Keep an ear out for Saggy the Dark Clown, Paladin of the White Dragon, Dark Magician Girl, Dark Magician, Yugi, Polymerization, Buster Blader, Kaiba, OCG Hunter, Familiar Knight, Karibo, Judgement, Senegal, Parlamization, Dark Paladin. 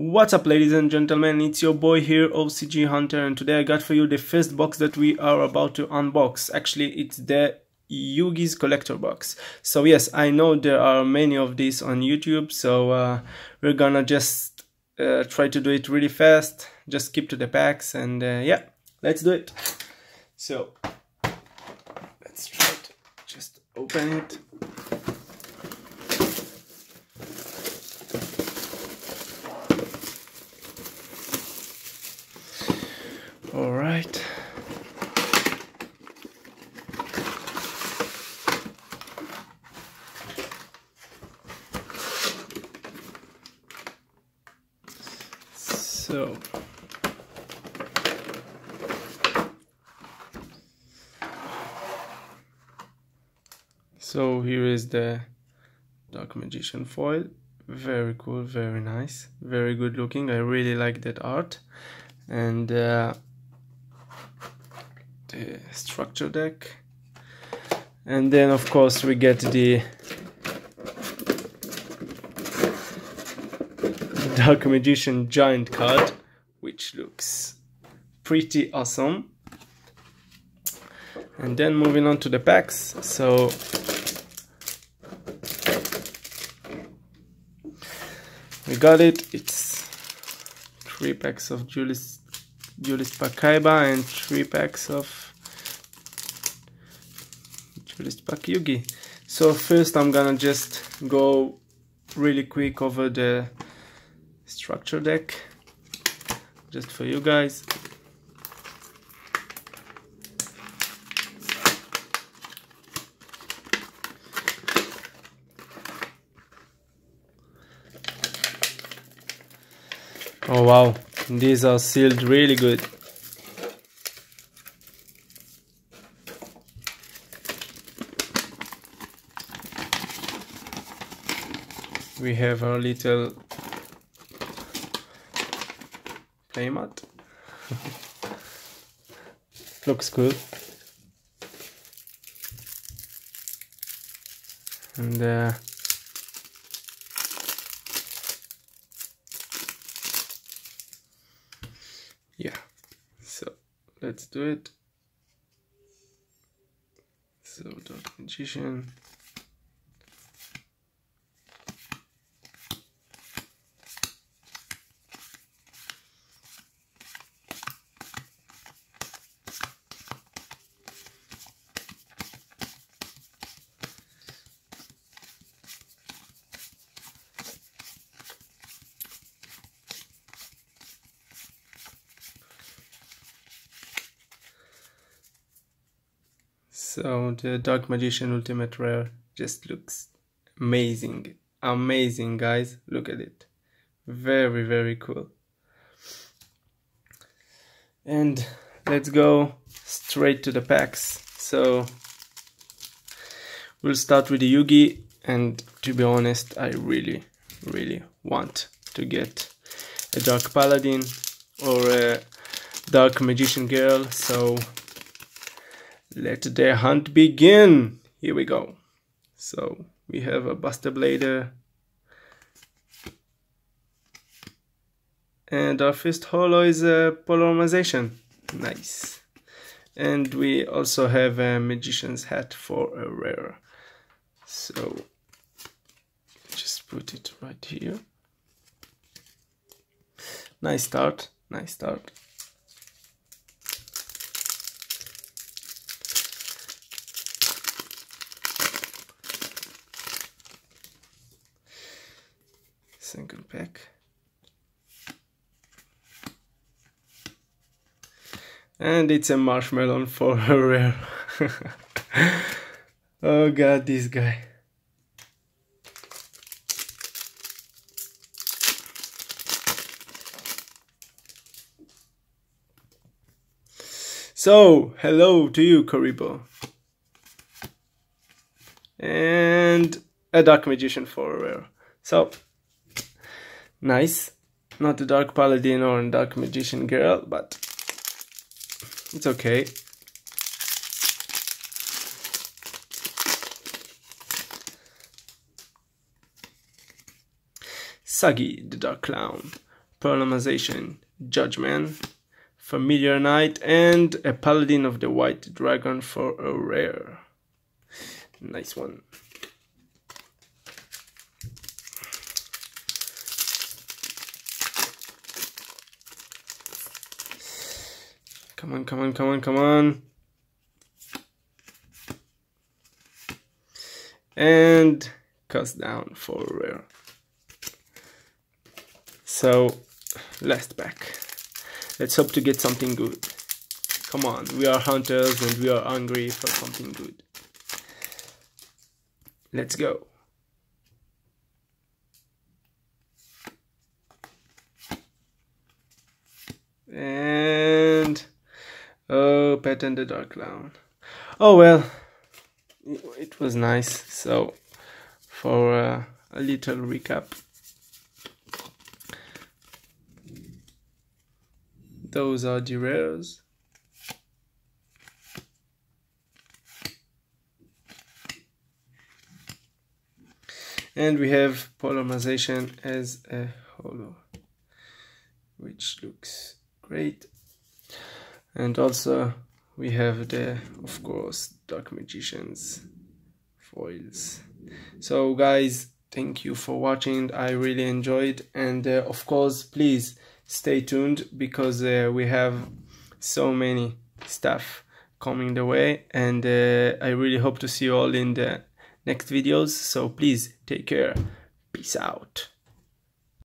What's up, ladies and gentlemen, it's your boy here, OCG Hunter, and today I got for you the first box that we are about to unbox. Actually, it's the Yugi's collector box. So yes, I know there are many of these on YouTube, so we're gonna just try to do it really fast, just skip to the packs, and yeah, let's do it. So let's try to just open it. All right. So here is the Dark Magician foil. Very cool, very nice, very good looking. I really like that art. And the structure deck, and then of course we get the Dark Magician giant card, which looks pretty awesome. And then moving on to the packs, so we got it. It's 3 packs of Duelist Pack Kaiba and 3 packs of Duelist Pack Yugi. So first I'm gonna just go really quick over the structure deck, just for you guys. Oh wow, these are sealed really good. We have our little playmat. Looks cool. And yeah, so let's do it. So Dark Magician. So the Dark Magician Ultimate Rare just looks amazing. Amazing, guys. Look at it. Very, very cool. And let's go straight to the packs. So we'll start with the Yugi. And to be honest, I really, really want to get a Dark Paladin or a Dark Magician Girl. So let the hunt begin. Here we go. So we have a Buster Blader and our first holo is a Polymerization. Nice. And we also have a Magician's Hat for a rare. So just put it right here. Nice start. Nice start. Single pack, and it's a marshmallow for a rare. Oh god, this guy. So hello to you, Karibo, and a Dark Magician for a rare. So nice, not a Dark Paladin or a Dark Magician Girl, but it's okay. Saggy the Dark Clown, Parlamization, Judgement, Familiar Knight, and a Paladin of the White Dragon for a rare. Nice one. Come on, come on, come on, come on. And cost down for a rare. So, last pack. Let's hope to get something good. Come on, we are hunters and we are hungry for something good. Let's go. And... oh, Paladin the Dark Clown. Oh well, it was nice. So, for a little recap. Those are the rares. And we have Polymerization as a holo, which looks great. And also we have the, of course, Dark Magician's foils. So guys, thank you for watching. I really enjoyed, and of course, please stay tuned, because we have so many stuff coming the way, and I really hope to see you all in the next videos. So please take care. Peace out.